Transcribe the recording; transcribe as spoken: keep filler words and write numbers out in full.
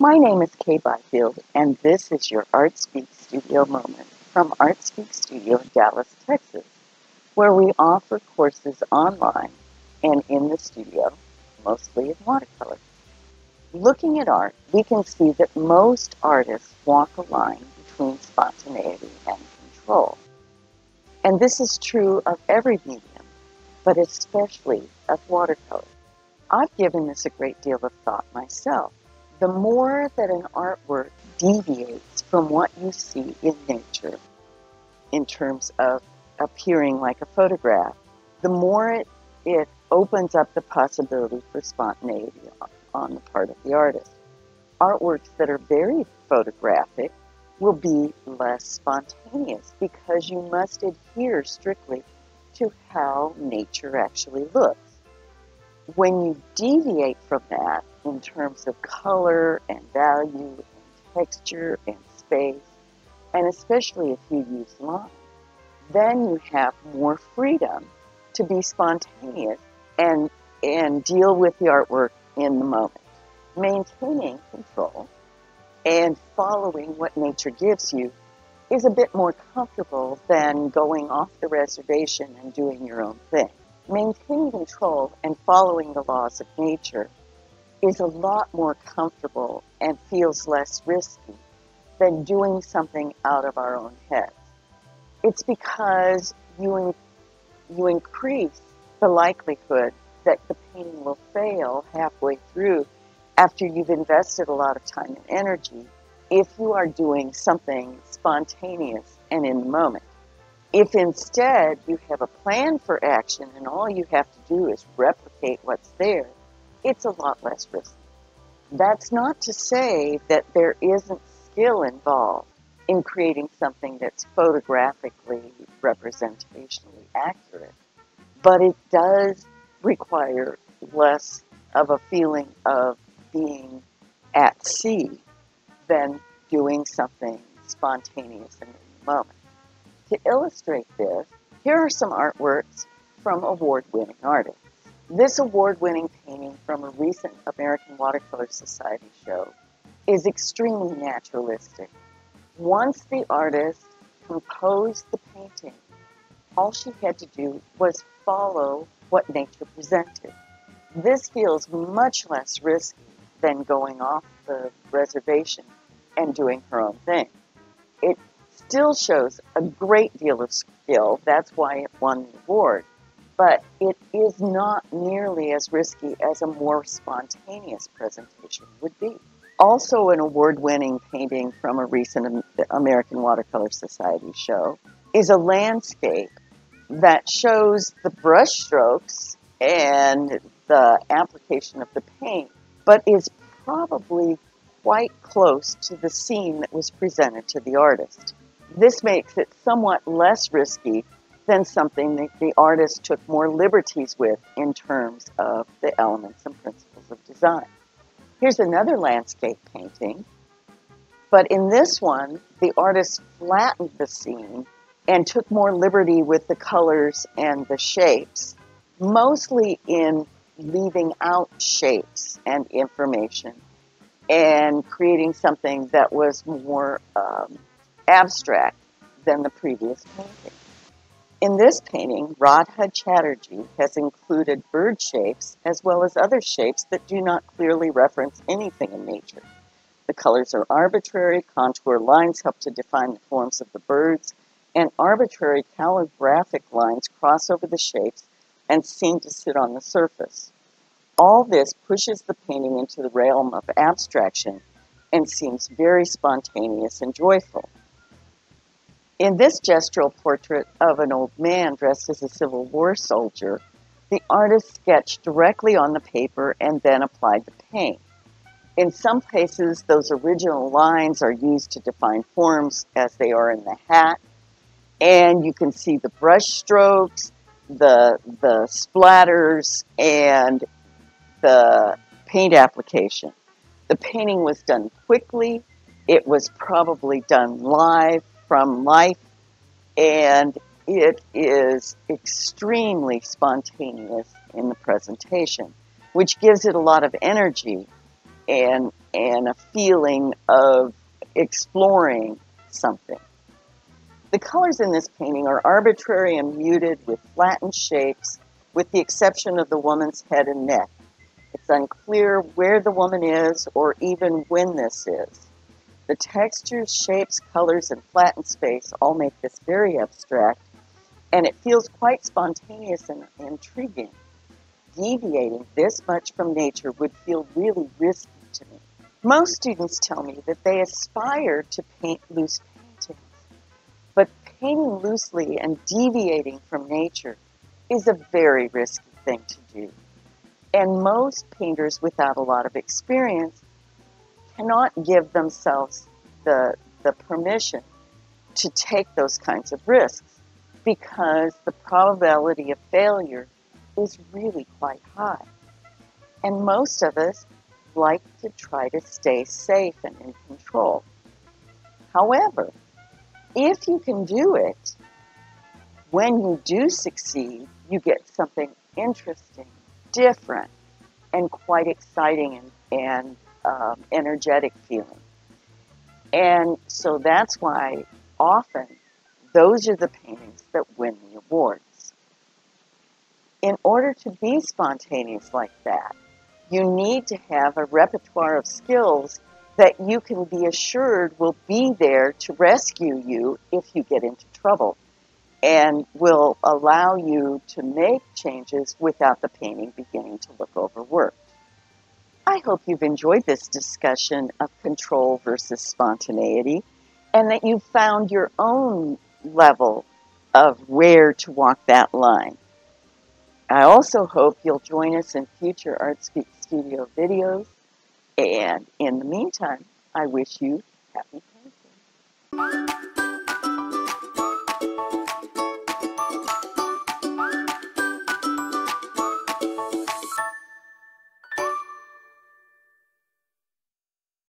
My name is Kay Byfield, and this is your ArtSpeaks Studio moment from ArtSpeaks Studio in Dallas, Texas, where we offer courses online and in the studio, mostly in watercolor. Looking at art, we can see that most artists walk a line between spontaneity and control. And this is true of every medium, but especially of watercolor. I've given this a great deal of thought myself. The more that an artwork deviates from what you see in nature, in terms of appearing like a photograph, the more it, it opens up the possibility for spontaneity on, on the part of the artist. Artworks that are very photographic will be less spontaneous because you must adhere strictly to how nature actually looks. When you deviate from that in terms of color and value and texture and space, and especially if you use line, then you have more freedom to be spontaneous and, and deal with the artwork in the moment, maintaining control and following what nature gives you is a bit more comfortable than going off the reservation and doing your own thing. Maintaining control and following the laws of nature is a lot more comfortable and feels less risky than doing something out of our own heads. It's because you, in, you increase the likelihood that the painting will fail halfway through after you've invested a lot of time and energy if you are doing something spontaneous and in the moment. If instead you have a plan for action and all you have to do is replicate what's there, it's a lot less risky. That's not to say that there isn't skill involved in creating something that's photographically, representationally accurate, but it does require less of a feeling of being at sea than doing something spontaneous in the moment. To illustrate this, here are some artworks from award-winning artists. This award-winning painting from a recent American Watercolor Society show is extremely naturalistic. Once the artist composed the painting, all she had to do was follow what nature presented. This feels much less risky than going off the reservation and doing her own thing. It still shows a great deal of skill, that's why it won the award, but it is not nearly as risky as a more spontaneous presentation would be. Also an award-winning painting from a recent American Watercolor Society show is a landscape that shows the brush strokes and the application of the paint, but is probably quite close to the scene that was presented to the artist. This makes it somewhat less risky than something that the artist took more liberties with in terms of the elements and principles of design. Here's another landscape painting, but in this one, the artist flattened the scene and took more liberty with the colors and the shapes, mostly in leaving out shapes and information and creating something that was more um, abstract than the previous painting. In this painting, Radha Chatterjee has included bird shapes as well as other shapes that do not clearly reference anything in nature. The colors are arbitrary, contour lines help to define the forms of the birds, and arbitrary calligraphic lines cross over the shapes and seem to sit on the surface. All this pushes the painting into the realm of abstraction and seems very spontaneous and joyful. In this gestural portrait of an old man dressed as a Civil War soldier, the artist sketched directly on the paper and then applied the paint. In some cases, those original lines are used to define forms as they are in the hat, and you can see the brush strokes, the, the splatters, and the paint application. The painting was done quickly, it was probably done live from life, and it is extremely spontaneous in the presentation, which gives it a lot of energy and and a feeling of exploring something. The colors in this painting are arbitrary and muted with flattened shapes, with the exception of the woman's head and neck. It's unclear where the woman is or even when this is. The textures, shapes, colors, and flattened space all make this very abstract, and it feels quite spontaneous and intriguing. Deviating this much from nature would feel really risky to me. Most students tell me that they aspire to paint loose paintings, but painting loosely and deviating from nature is a very risky thing to do. And most painters without a lot of experience cannot give themselves the, the permission to take those kinds of risks, because the probability of failure is really quite high. And most of us like to try to stay safe and in control. However, if you can do it, when you do succeed, you get something interesting, different, and quite exciting and, and um, energetic feeling. And so that's why often those are the paintings that win the awards. In order to be spontaneous like that, you need to have a repertoire of skills that you can be assured will be there to rescue you if you get into trouble, and will allow you to make changes without the painting beginning to look overworked. I hope you've enjoyed this discussion of control versus spontaneity, and that you've found your own level of where to walk that line. I also hope you'll join us in future ArtSpeaks Studio videos, and in the meantime, I wish you happy painting.